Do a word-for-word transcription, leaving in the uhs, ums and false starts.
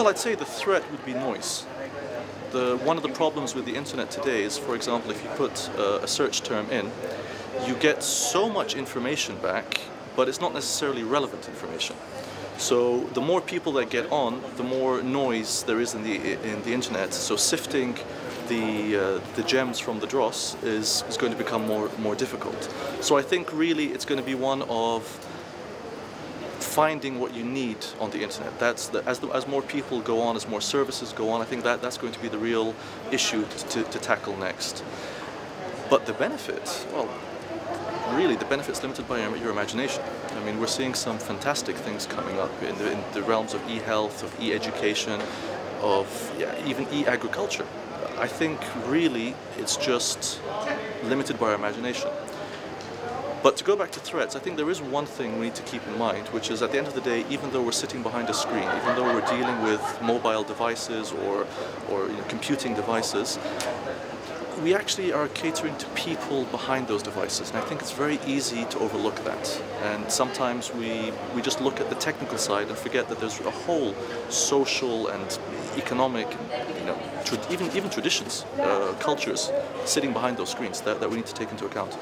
Well, I'd say the threat would be noise. The, one of the problems with the internet today is, for example, if you put uh, a search term in, you get so much information back, but it's not necessarily relevant information. So the more people that get on, the more noise there is in the in the internet. So sifting the uh, the gems from the dross is is going to become more more difficult. So I think really it's going to be one of finding what you need on the internet. That's the, as the, as more people go on, as more services go on, I think that that's going to be the real issue to, to tackle next. But the benefits, well, really the benefits limited by your, your imagination. I mean, we're seeing some fantastic things coming up in the, in the realms of e-health, of e-education, of yeah, even e-agriculture. I think really it's just limited by our imagination. But to go back to threats, I think there is one thing we need to keep in mind, which is at the end of the day, even though we're sitting behind a screen, even though we're dealing with mobile devices or, or you know, computing devices, we actually are catering to people behind those devices. And I think it's very easy to overlook that. And sometimes we, we just look at the technical side and forget that there's a whole social and economic, you know, tra even, even traditions, uh, cultures sitting behind those screens that, that we need to take into account.